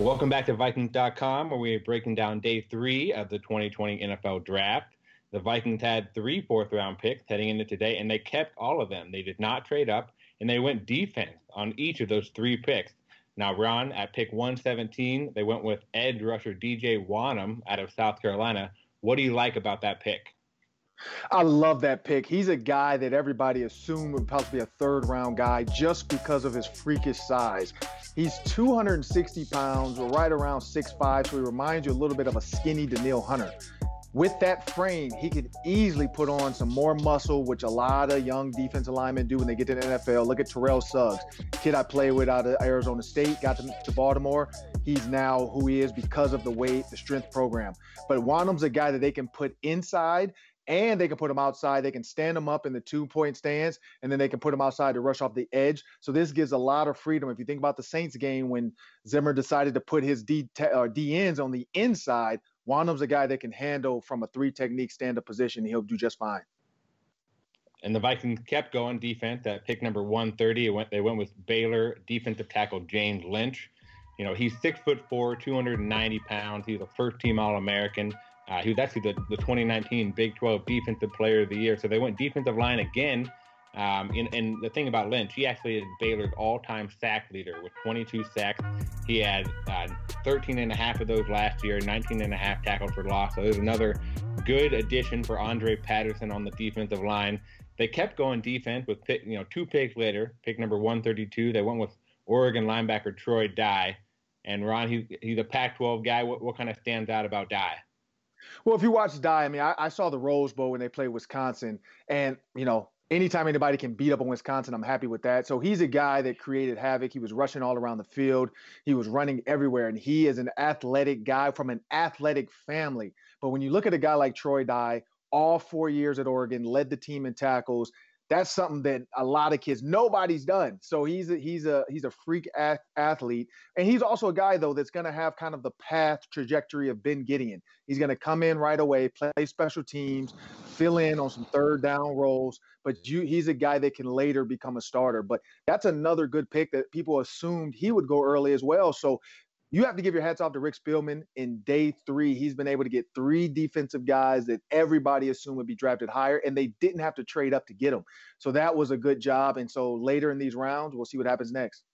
Welcome back to Vikings.com, where we are breaking down day 3 of the 2020 NFL Draft. The Vikings had 3 fourth-round picks heading into today, and they kept all of them. They did not trade up, and they went defense on each of those 3 picks. Now, Ron, at pick 117, they went with edge rusher DJ Wonnum out of South Carolina. What do you like about that pick? I love that pick. He's a guy that everybody assumed would possibly be a third-round guy just because of his freakish size. He's 260 pounds, or right around 6'5", so he reminds you a little bit of a skinny Danielle Hunter. With that frame, he could easily put on some more muscle, which a lot of young defensive linemen do when they get to the NFL. Look at Terrell Suggs, kid I played with out of Arizona State, got to Baltimore. He's now who he is because of the weight, the strength program. But Wonnum's a guy that they can put inside, and they can put him outside. They can stand him up in the two-point stance, and then they can put him outside to rush off the edge. So this gives a lot of freedom. If you think about the Saints game when Zimmer decided to put his DNs on the inside, Wonnum's a guy that can handle from a 3-technique stand-up position. He'll do just fine. And the Vikings kept going defense at pick number 130. They went with Baylor defensive tackle James Lynch. You know, he's 6'4", 290 pounds. He's a first-team All-American. He was actually the 2019 Big 12 Defensive Player of the Year. So they went defensive line again. And the thing about Lynch, he actually is Baylor's all-time sack leader with 22 sacks. He had 13.5 of those last year, 19.5 tackles for loss. So there's another good addition for Andre Patterson on the defensive line. They kept going defense with pick, 2 picks later, pick number 132. They went with Oregon linebacker Troy Dye. And Ron, he's a Pac-12 guy. What kind of stands out about Dye? Well, if you watch Dye, I mean, I saw the Rose Bowl when they played Wisconsin, and, anytime anybody can beat up on Wisconsin, I'm happy with that. So he's a guy that created havoc. He was rushing all around the field. He was running everywhere, and he is an athletic guy from an athletic family. But when you look at a guy like Troy Dye, all 4 years at Oregon, led the team in tackles. That's something that a lot of kids, nobody's done. So he's a freak athlete. And he's also a guy, though, that's going to have kind of the path trajectory of Ben Gideon. He's going to come in right away, play special teams, fill in on some third down roles. But he's a guy that can later become a starter. But that's another good pick that people assumed he would go early as well. So you have to give your hats off to Rick Spielman. In day 3, he's been able to get 3 defensive guys that everybody assumed would be drafted higher, and they didn't have to trade up to get them. So that was a good job. And so later in these rounds, we'll see what happens next.